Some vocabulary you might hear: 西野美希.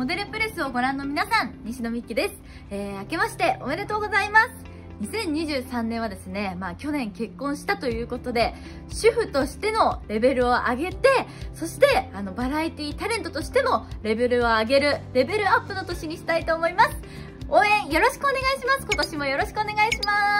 モデルプレスをご覧の皆さん、西野美希です。明けましておめでとうございます。2023年はですね、去年結婚したということで、主婦としてのレベルを上げて、そして、バラエティタレントとしてのレベルを上げる、レベルアップの年にしたいと思います。応援よろしくお願いします。今年もよろしくお願いします。